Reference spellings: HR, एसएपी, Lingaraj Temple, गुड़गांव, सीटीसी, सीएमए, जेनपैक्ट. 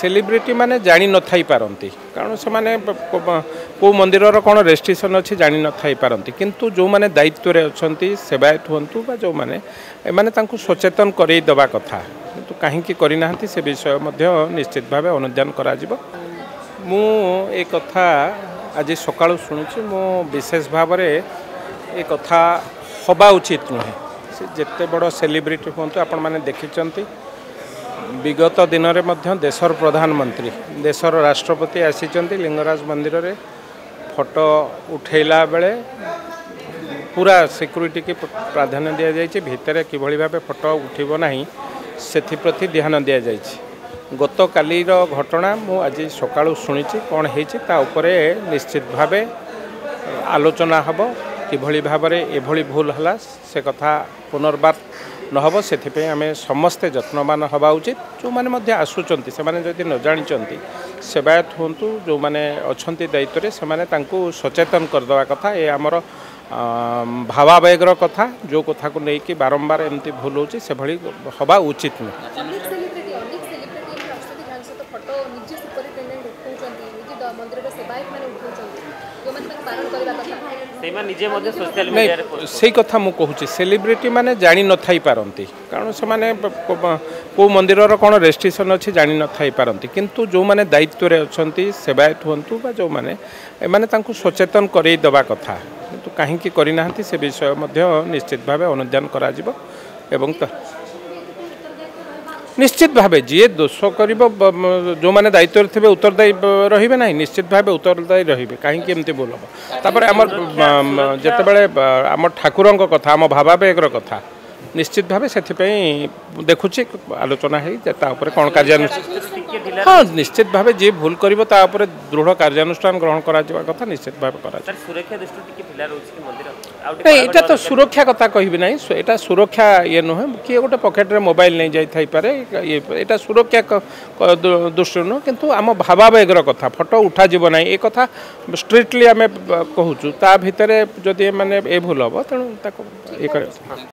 celebrity माने जानी न थाई पारंती कारण से माने को मंदिर कौन रेस्ट्रिक्शन अच्छी जानी न थाई पारंती किंतु जो माने दायित्व रे अछंती सेवायत हूँ बा जो माने एमाने तांकु सचेतन करई दबा कथा किंतु काहींकी करि नाहंती से विषय मध्य निश्चित भाव अनुदान करा जिवो मु ए कथा आज सकाळु सुनुछि मो विशेष भाव रे ए कथा होबा उचित नुहे से जेते बड़ सेलिब्रिटी हूँ आपण माने देखिचंती विगत दिन में देशर प्रधानमंत्री देशर राष्ट्रपति आसीचंती लिंगराज मंदिर रे फोटो उठेला बेले पूरा सिक्यूरीटी की प्राधान्य दि जाए भितर किभली भाव फोटो उठिबो नाही सेथिप्रति ध्यान दि जाए गत कालीर घटना मु आज सकाळु सुनिछि कोन हेछि ता उपरे निश्चित भावे आलोचना हबो किभली भाव रे एभली भूल हला से कथा पुनर्बार नहब से आमे समस्ते जत्नवान हवा उचित जो मैंने आसुँच से न जानी सेवायत हूँ जो मैंने अच्छा दायित्व से सचेतन करदे कथा ये आमर भावावेगर कथा जो कथा को लेकिन बारंबार एमती भूल होची से भली हवा उचित नुह नहीं कथा मुझे सेलिब्रिटी माने जानी न थाई पारंती कारण से माने को मंदिर कौन रेस्ट्रिक्शन अच्छी जानी न थाई पारंती किंतु जो माने दायित्व रे अछंती सेवायत हूँ बा जो माने एमाने तांकु सचेतन करई दबा कथा किंतु काहींकी करि नाहंती से विषय मध्य निश्चित भावे अनुदान करा जिवो एवं निश्चित भावे जी दोष कर जो मैंने दायित्व थे उत्तरदायी रही ना निश्चित भाव उत्तरदायी रही कहीं भूल हम तापर आम जितेबाला आम ठाकुर कथा आम भावावेगर कथा निश्चित भाव से देखु आलोचना है कौन कार्यानुष्ठान हाँ निश्चित भाव जी भूल कर दृढ़ कार्यानुष्ठान ग्रहण करा निश्चित भाव करा तो सुरक्षा कथा कहबी ना यहाँ सुरक्षा ये नुहे किए गोटे पकेट रे मोबाइल नहीं जाइए ये सुरक्षा दृष्टि नुह कि आम भावावेगर कथा फोटो उठा जीव ना ये कथा स्ट्रिक्टली आम कहूँ ता भर जदि मैंने ये भूल हम तेणु ये कर